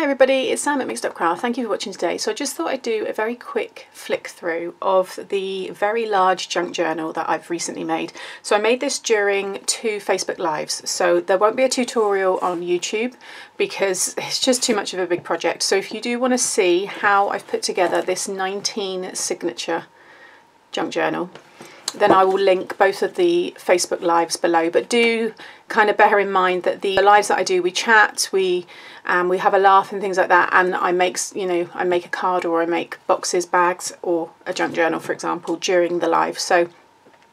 Hi everybody, it's Sam at Mixed Up Craft. Thank you for watching today. So I just thought I'd do a very quick flick through of the very large junk journal that I've recently made. So I made this during 2 Facebook Lives. So there won't be a tutorial on YouTube because it's just too much of a big project. So if you do want to see how I've put together this 19 signature junk journal, then I will link both of the Facebook Lives below, but do kind of bear in mind that the lives that I do, we chat, we have a laugh and things like that, and I make, you know, I make a card or I make boxes, bags, or a junk journal, for example, during the live. So,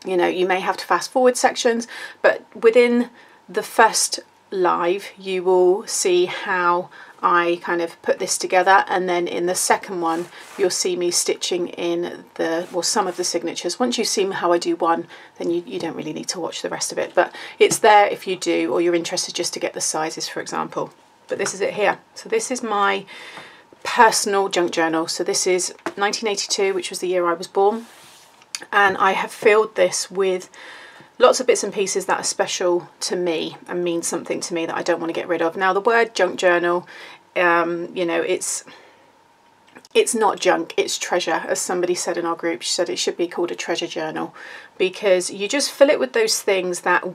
you know, you may have to fast forward sections, but within the first live you will see how I kind of put this together, and then in the second one you'll see me stitching in the, well, some of the signatures. Once you've seen how I do one, then you don't really need to watch the rest of it, but it's there if you do, or you're interested just to get the sizes, for example. But this is it here. So this is my personal junk journal. So this is 1982, which was the year I was born, and I have filled this with lots of bits and pieces that are special to me and mean something to me that I don't want to get rid of. Now the word junk journal, you know, it's not junk, it's treasure. As somebody said in our group, she said it should be called a treasure journal, because you just fill it with those things that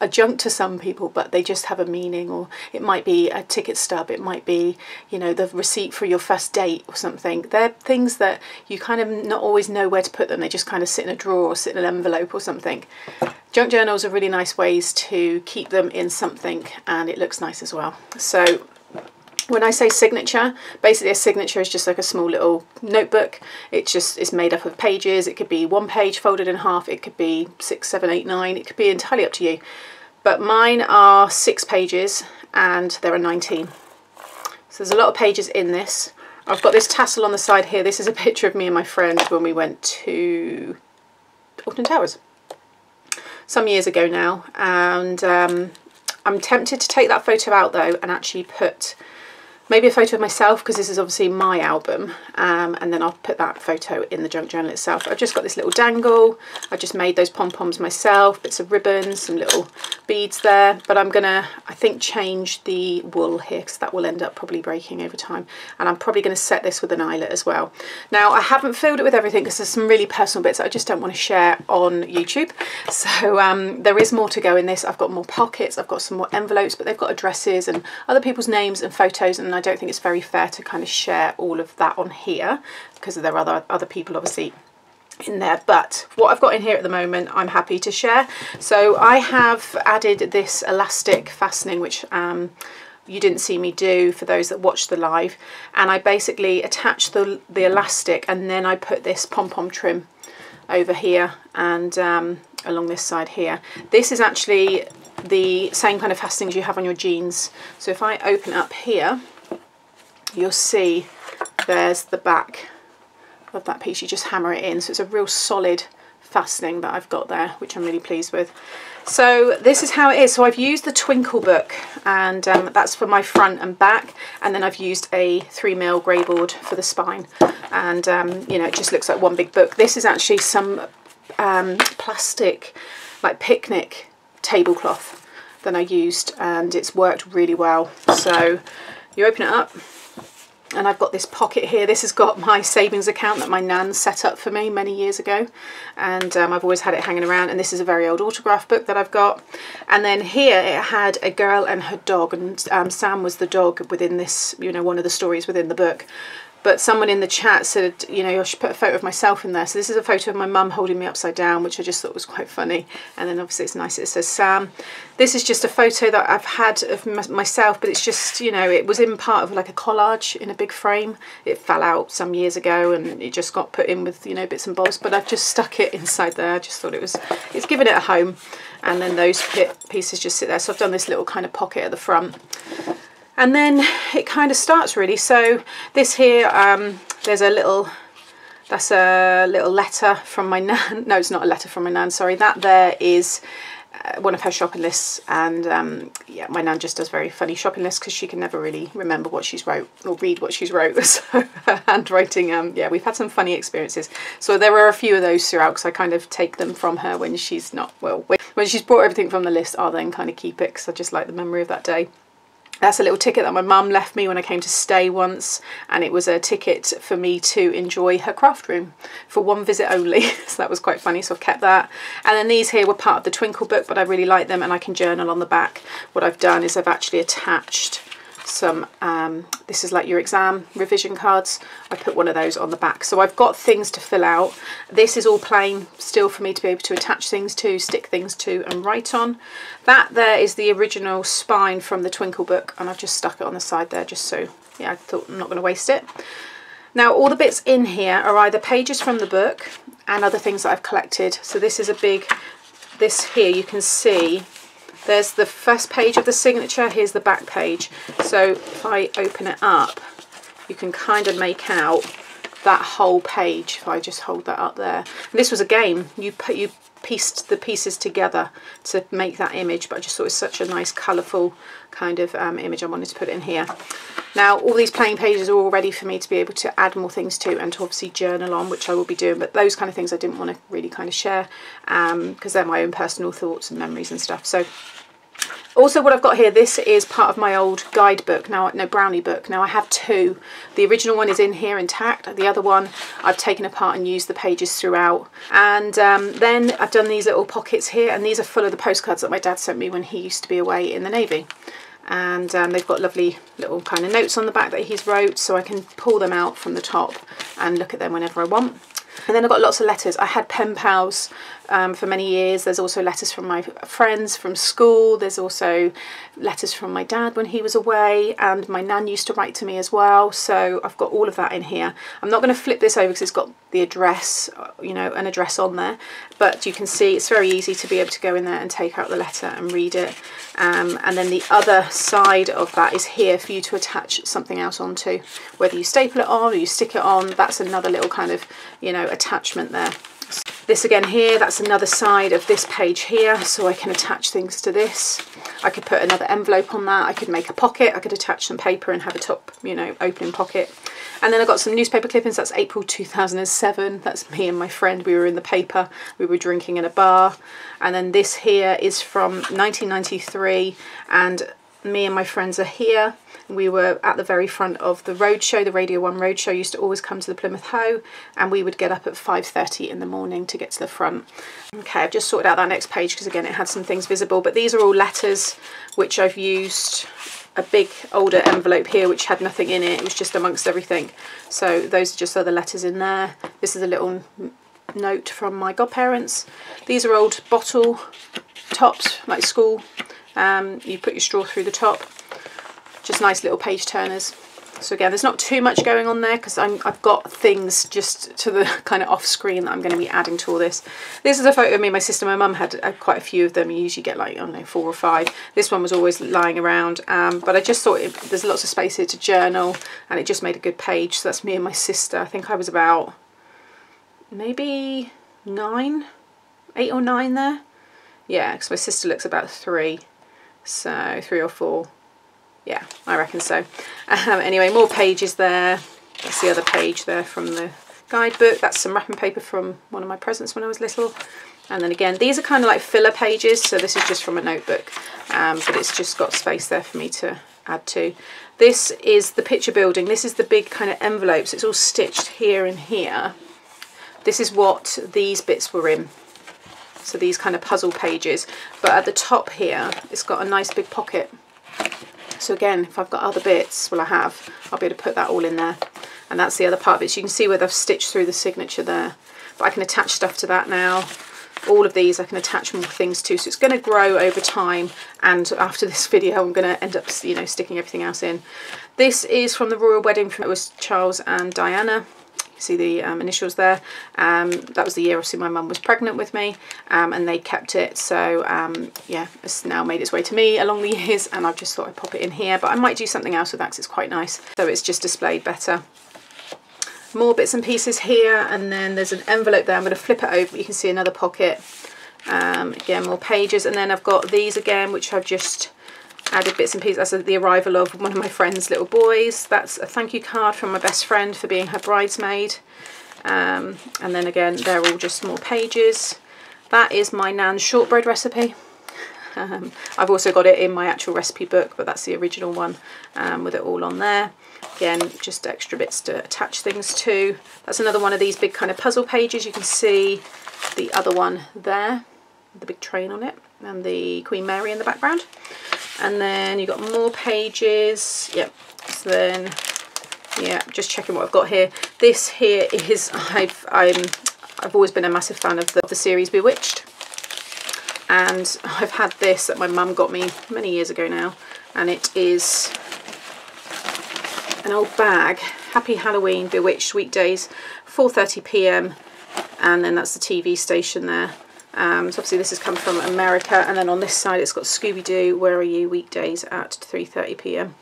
are junk to some people, but they just have a meaning. Or it might be a ticket stub, it might be, you know, the receipt for your first date or something. They're things that you kind of not always know where to put them. They just kind of sit in a drawer or sit in an envelope or something. Junk journals are really nice ways to keep them in something, and it looks nice as well. So when I say signature, basically a signature is just like a small little notebook. It's made up of pages. It could be one page folded in half. It could be 6, 7, 8, 9. It could be entirely up to you. But mine are 6 pages, and there are 19. So there's a lot of pages in this. I've got this tassel on the side here. This is a picture of me and my friends when we went to Alton Towers some years ago now. And I'm tempted to take that photo out though, and actually put maybe a photo of myself, because this is obviously my album, and then I'll put that photo in the junk journal itself. I've just got this little dangle. I just made those pom-poms myself, bits of ribbons, some little beads there, but I'm gonna, I think, change the wool here, because that will end up probably breaking over time, and I'm probably gonna set this with an eyelet as well. Now I haven't filled it with everything, because there's some really personal bits that I just don't want to share on YouTube, so there is more to go in this. I've got more pockets, I've got some more envelopes, but they've got addresses and other people's names and photos, and I don't think it's very fair to kind of share all of that on here, because there are other people obviously in there. But what I've got in here at the moment, I'm happy to share. So I have added this elastic fastening, which you didn't see me do for those that watched the live, and I basically attached the elastic, and then I put this pom-pom trim over here and along this side here. This is actually the same kind of fastenings you have on your jeans. So if I open up here, you'll see there's the back of that piece. You just hammer it in, so it's a real solid fastening that I've got there, which I'm really pleased with. So this is how it is. So I've used the Twinkle book, and that's for my front and back, and then I've used a 3mm grey board for the spine, and you know, it just looks like one big book. This is actually some plastic, like picnic tablecloth that I used, and it's worked really well. So you open it up, and I've got this pocket here. This has got my savings account that my nan set up for me many years ago, and I've always had it hanging around, and this is a very old autograph book that I've got. And then here it had a girl and her dog, and Sam was the dog within this, you know, one of the stories within the book. But someone in the chat said, you know, I should put a photo of myself in there. So this is a photo of my mum holding me upside down, which I just thought was quite funny. And then obviously it's nice, it says Sam. This is just a photo that I've had of myself, but it's just, you know, it was in part of like a collage in a big frame. It fell out some years ago, and it just got put in with, you know, bits and bobs, but I've just stuck it inside there. I just thought it's given it a home. And then those pieces just sit there. So I've done this little kind of pocket at the front. And then it kind of starts really. So this here, there's that's a little letter from my nan. No, it's not a letter from my nan, sorry. That there is one of her shopping lists, and yeah, my nan just does very funny shopping lists, because she can never really remember what she's wrote or read what she's wrote. So her handwriting, yeah, we've had some funny experiences. So there are a few of those throughout, because I kind of take them from her when she's not well. When she's brought everything from the list, I'll then kind of keep it, because I just like the memory of that day. That's a little ticket that my mum left me when I came to stay once, and it was a ticket for me to enjoy her craft room for one visit only. So that was quite funny, so I've kept that. And then these here were part of the Twinkle book, but I really like them and I can journal on the back. What I've done is I've actually attached some, this is like your exam revision cards. I put one of those on the back. So I've got things to fill out. This is all plain still for me to be able to attach things to, stick things to and write on. That there is the original spine from the Twinkle book, and I've just stuck it on the side there just so, yeah, I thought I'm not going to waste it. Now all the bits in here are either pages from the book and other things that I've collected. So this is a big, this here you can see, there's the first page of the signature, here's the back page. So if I open it up, you can kind of make out that whole page if I just hold that up there. And this was a game, you pieced the pieces together to make that image, but I just thought it was such a nice colourful kind of image, I wanted to put it in here. Now all these plain pages are all ready for me to be able to add more things to and to obviously journal on, which I will be doing, but those kind of things I didn't want to really kind of share because they're my own personal thoughts and memories and stuff. So also what I've got here, this is part of my old guidebook, now, no, brownie book. Now I have two. The original one is in here intact. The other one I've taken apart and used the pages throughout. And then I've done these little pockets here, and these are full of the postcards that my dad sent me when he used to be away in the Navy. And they've got lovely little kind of notes on the back that he's wrote, so I can pull them out from the top and look at them whenever I want. And then I've got lots of letters. I had pen pals for many years. There's also letters from my friends from school. There's also letters from my dad when he was away, and my nan used to write to me as well. So I've got all of that in here. I'm not going to flip this over because it's got the address, you know, an address on there. But you can see it's very easy to be able to go in there and take out the letter and read it. And then the other side of that is here for you to attach something else onto. Whether you staple it on or you stick it on, that's another little kind of, you know, attachment there. This again here, that's another side of this page here, so I can attach things to this. I could put another envelope on that, I could make a pocket, I could attach some paper and have a top, you know, opening pocket. And then I got some newspaper clippings. That's April 2007, that's me and my friend, we were in the paper, we were drinking in a bar. And then this here is from 1993, and me and my friends are here. We were at the very front of the road show, the Radio One Road Show used to always come to the Plymouth Hoe, and we would get up at 5:30 in the morning to get to the front. Okay, I've just sorted out that next page because again it had some things visible, but these are all letters which I've used. A big older envelope here which had nothing in it, it was just amongst everything. So those are just other letters in there. This is a little note from my godparents. These are old bottle tops, like school. You put your straw through the top, just nice little page turners. So again, there's not too much going on there because I've got things just to the kind of off screen that I'm going to be adding to all this. This is a photo of me and my sister. My mum had quite a few of them. You usually get like, I don't know, 4 or 5. This one was always lying around, but I just thought there's lots of space here to journal, and it just made a good page. So that's me and my sister. I think I was about maybe 8 or 9 there. Yeah, because my sister looks about 3. So 3 or 4, yeah, I reckon so. Anyway, more pages there. That's the other page there from the guidebook. That's some wrapping paper from one of my presents when I was little. And then again, these are kind of like filler pages, so this is just from a notebook, but it's just got space there for me to add to. This is the picture building. This is the big kind of envelopes. It's all stitched here and here. This is what these bits were in. So these kind of puzzle pages, but at the top here it's got a nice big pocket. So again, if I've got other bits, well I have, I'll be able to put that all in there. And that's the other part of it. So you can see where they've stitched through the signature there, but I can attach stuff to that now. All of these I can attach more things to, so it's going to grow over time, and after this video I'm going to end up, you know, sticking everything else in. This is from the Royal Wedding, it was Charles and Diana. See the initials there. That was the year obviously my mum was pregnant with me, and they kept it, so yeah, it's now made its way to me along the years, and I've just thought I'd pop it in here, but I might do something else with that because it's quite nice, so it's just displayed better. More bits and pieces here, and then there's an envelope there. I'm going to flip it over, you can see another pocket. Again, more pages, and then I've got these again which I've just added bits and pieces. That's the arrival of one of my friend's little boys. That's a thank you card from my best friend for being her bridesmaid. And then again, they're all just more pages. That is my nan's shortbread recipe. I've also got it in my actual recipe book, but that's the original one with it all on there. Again, just extra bits to attach things to. That's another one of these big kind of puzzle pages. You can see the other one there, the big train on it, and the Queen Mary in the background. And then you've got more pages. Yep, so then, yeah, just checking what I've got here. This here is, I've always been a massive fan of the series Bewitched. And I've had this that my mum got me many years ago now. And it is an old bag. Happy Halloween, Bewitched, weekdays, 4:30 p.m. And then that's the TV station there. So obviously this has come from America. And then on this side it's got Scooby-Doo, Where Are You, weekdays at 3:30 p.m.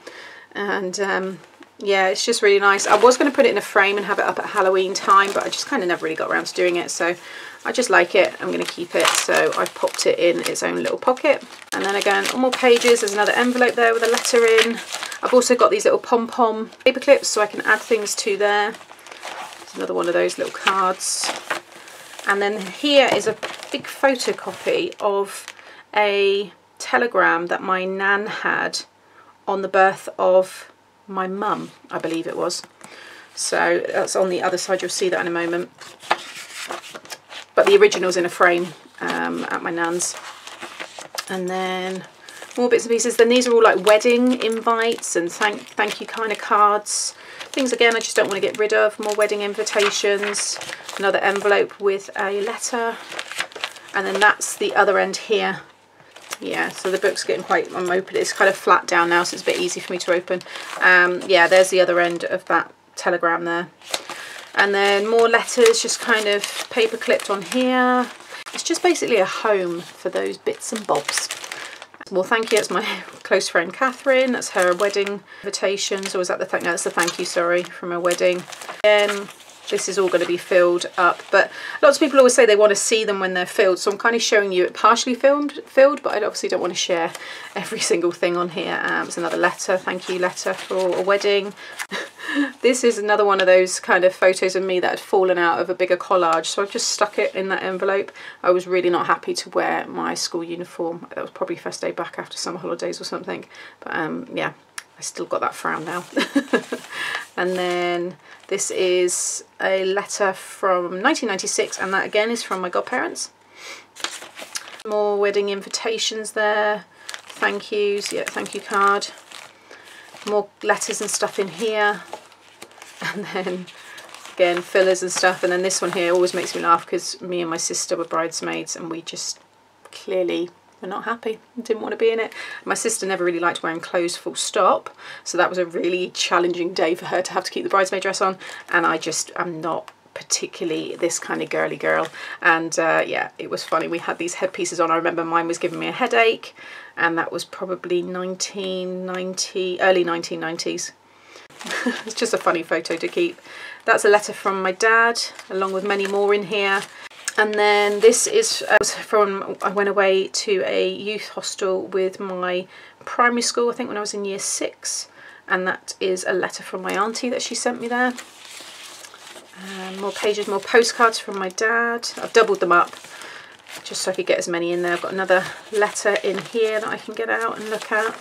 And yeah, it's just really nice. I was going to put it in a frame and have it up at Halloween time, but I just kind of never really got around to doing it, so I just like it. I'm going to keep it, so I've popped it in its own little pocket. And then again, on more pages, there's another envelope there with a letter in. I've also got these little pom-pom paper clips, so I can add things to there. There's another one of those little cards. And then here is a big photocopy of a telegram that my nan had on the birth of my mum, I believe it was. So that's on the other side, you'll see that in a moment. But the original's in a frame at my nan's. And then more bits and pieces. Then these are all like wedding invites and thank you kind of cards. Things again I just don't want to get rid of. More wedding invitations. Another envelope with a letter. And then that's the other end here. Yeah, so the book's getting quite, I'm opening, it's kind of flat down now, so it's a bit easy for me to open. Yeah, there's the other end of that telegram there. And then more letters, just kind of paper clipped on here. It's just basically a home for those bits and bobs. Well, thank you, it's my close friend Catherine. That's her wedding invitations, or was that the thank, no, that's the thank you, sorry, from her wedding. Again, this is all going to be filled up, but lots of people always say they want to see them when they're filled, so I'm kind of showing you it partially filled, but I obviously don't want to share every single thing on here. It's another letter, thank you letter for a wedding. This is another one of those kind of photos of me that had fallen out of a bigger collage, so I've just stuck it in that envelope. I was really not happy to wear my school uniform. That was probably first day back after summer holidays or something, but yeah, I still got that frown now. And then this is a letter from 1996, and that again is from my godparents. More wedding invitations there, thank yous, yeah, thank you card. More letters and stuff in here, and then again fillers and stuff. And then this one here always makes me laugh because me and my sister were bridesmaids, and we just clearly were not happy, didn't want to be in it. My sister never really liked wearing clothes full stop, so that was a really challenging day for her to have to keep the bridesmaid dress on, and I just am not particularly this kind of girly girl. And yeah, it was funny, we had these headpieces on. I remember mine was giving me a headache, and that was probably 1990, early 1990s. It's just a funny photo to keep. That's a letter from my dad, along with many more in here. And then this is from, I went away to a youth hostel with my primary school, I think when I was in year 6. And that is a letter from my auntie that she sent me there. More pages, more postcards from my dad. I've doubled them up just so I could get as many in there. I've got another letter in here that I can get out and look at.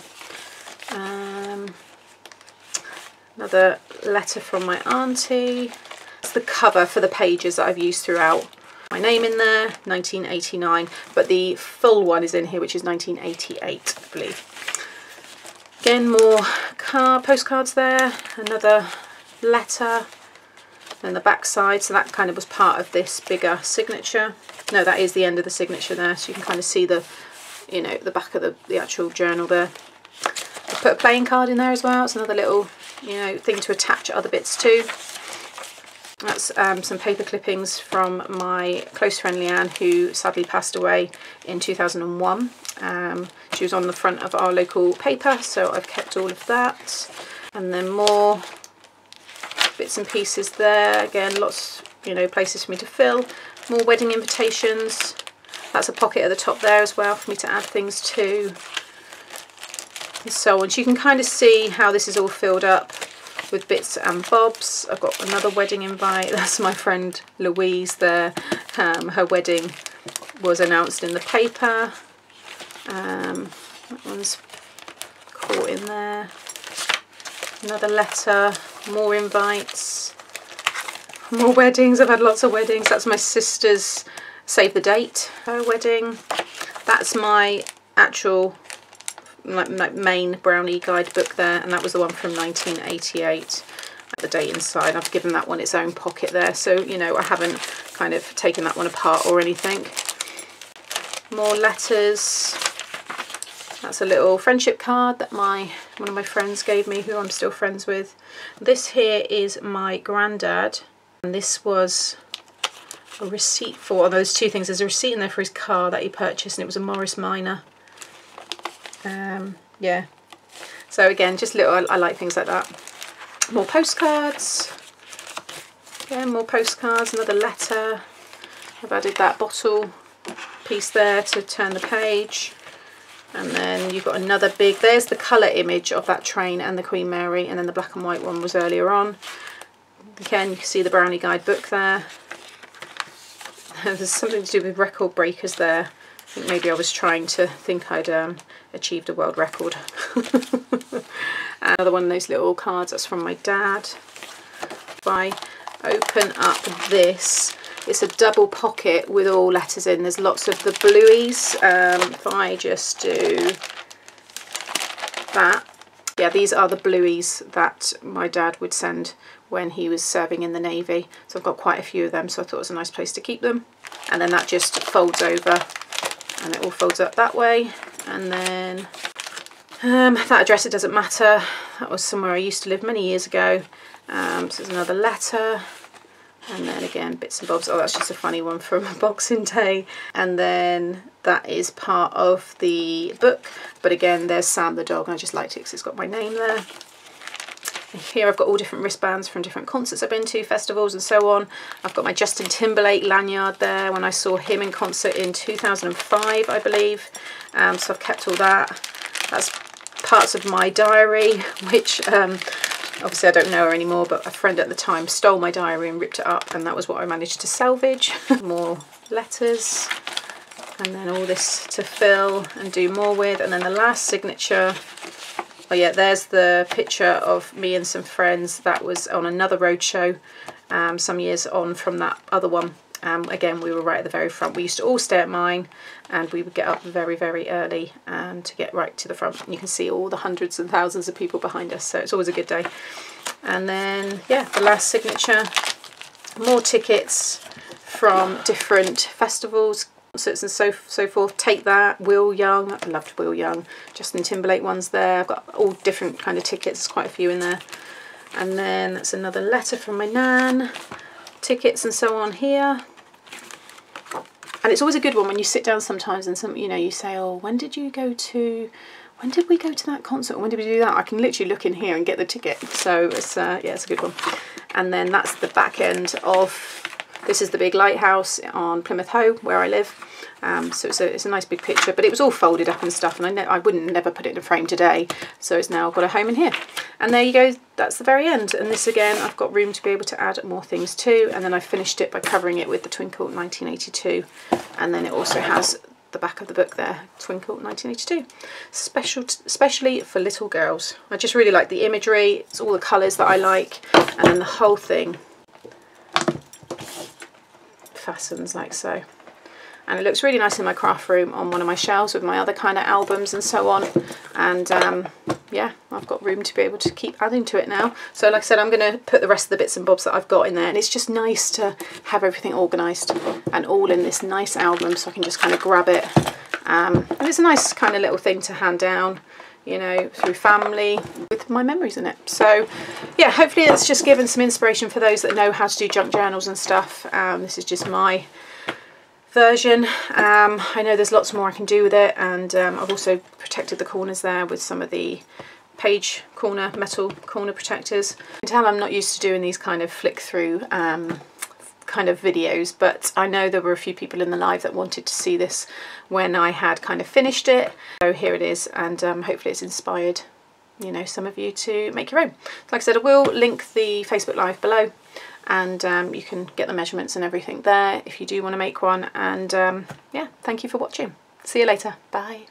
Another letter from my auntie. It's the cover for the pages that I've used throughout. My name in there, 1989, but the full one is in here, which is 1988, I believe. Again, more postcards there, another letter, then the back side, so that kind of was part of this bigger signature. No, that is the end of the signature there, so you can kind of see the, you know, the back of the actual journal there. I put a playing card in there as well. It's another little, you know, thing to attach other bits to. That's some paper clippings from my close friend Leanne, who sadly passed away in 2001. She was on the front of our local paper, so I've kept all of that. And then more bits and pieces there. Again, lots, you know, places for me to fill. More wedding invitations. That's a pocket at the top there as well for me to add things to. And so on. So you can kind of see how this is all filled up with bits and bobs. I've got another wedding invite. That's my friend Louise there. Her wedding was announced in the paper. That one's caught in there. Another letter, more invites, more weddings. I've had lots of weddings. That's my sister's save the date, her wedding. That's my actual like main brownie guidebook there, and that was the one from 1988. The date inside, I've given that one its own pocket there, so you know I haven't kind of taken that one apart or anything. More letters. That's a little friendship card that one of my friends gave me, who I'm still friends with. This here is my granddad, and this was a receipt for those two things. There's a receipt in there for his car that he purchased, and it was a Morris Minor. Yeah, so again, just little, I like things like that. More postcards, again, more postcards, another letter. I've added that bottle piece there to turn the page. And then you've got another big, there's the colour image of that train and the Queen Mary, and then the black and white one was earlier on. Again, you can see the brownie guidebook there. There's something to do with record breakers there. I think maybe I was trying to think I'd achieved a world record. Another one of those little cards, that's from my dad. If I open up this, it's a double pocket with all letters in. There's lots of the blueies. If I just do that, yeah, these are the blueies that my dad would send when he was serving in the Navy. So I've got quite a few of them, so I thought it was a nice place to keep them. And then that just folds over, and it all folds up that way. And then that address, it doesn't matter, that was somewhere I used to live many years ago. So there's another letter, and then again bits and bobs. Oh, that's just a funny one from Boxing Day. And then that is part of the book, but again there's Sam the dog, and I just liked it because it's got my name there. And here I've got all different wristbands from different concerts I've been to, festivals and so on. I've got my Justin Timberlake lanyard there when I saw him in concert in 2005, I believe. So I've kept all that. That's parts of my diary, which obviously I don't know her anymore, but a friend at the time stole my diary and ripped it up, and that was what I managed to salvage. More letters, and then all this to fill and do more with. And then the last signature, oh yeah, there's the picture of me and some friends that was on another road show some years on from that other one. Again, we were right at the very front. We used to all stay at mine, and we would get up very, very early to get right to the front. And you can see all the hundreds and thousands of people behind us, so it's always a good day. And then, yeah, the last signature. More tickets from different festivals, concerts and so forth. Take That, Will Young. I loved Will Young. Justin Timberlake ones there. I've got all different kind of tickets. There's quite a few in there. And then that's another letter from my nan. Tickets and so on here. And it's always a good one when you sit down sometimes and you say, oh, when did we go to that concert, or when did we do that? I can literally look in here and get the ticket. So it's yeah, it's a good one. And then that's the back end of, this is the big lighthouse on Plymouth Hoe where I live. So it's a nice big picture, but it was all folded up and stuff, and I wouldn't never put it in a frame today, so it's now got a home in here. And there you go, that's the very end. And this again, I've got room to be able to add more things to, and then I finished it by covering it with the Twinkle 1982, and then it also has the back of the book there, Twinkle 1982, especially for little girls. I just really like the imagery, it's all the colours that I like, and then the whole thing fastens like so. And it looks really nice in my craft room on one of my shelves with my other kind of albums and so on. And yeah, I've got room to be able to keep adding to it now. So like I said, I'm going to put the rest of the bits and bobs that I've got in there. And it's just nice to have everything organised and all in this nice album, so I can just kind of grab it. And it's a nice kind of little thing to hand down, you know, through family with my memories in it. So yeah, hopefully that's just given some inspiration for those that know how to do junk journals and stuff. This is just my version. I know there's lots more I can do with it, and I've also protected the corners there with some of the page corner, metal corner protectors. You can tell I'm not used to doing these kind of flick through kind of videos, but I know there were a few people in the live that wanted to see this when I had kind of finished it. So here it is, and hopefully it's inspired, you know, some of you to make your own. Like I said, I will link the Facebook Live below, and you can get the measurements and everything there if you do want to make one. And yeah, thank you for watching. See you later. Bye.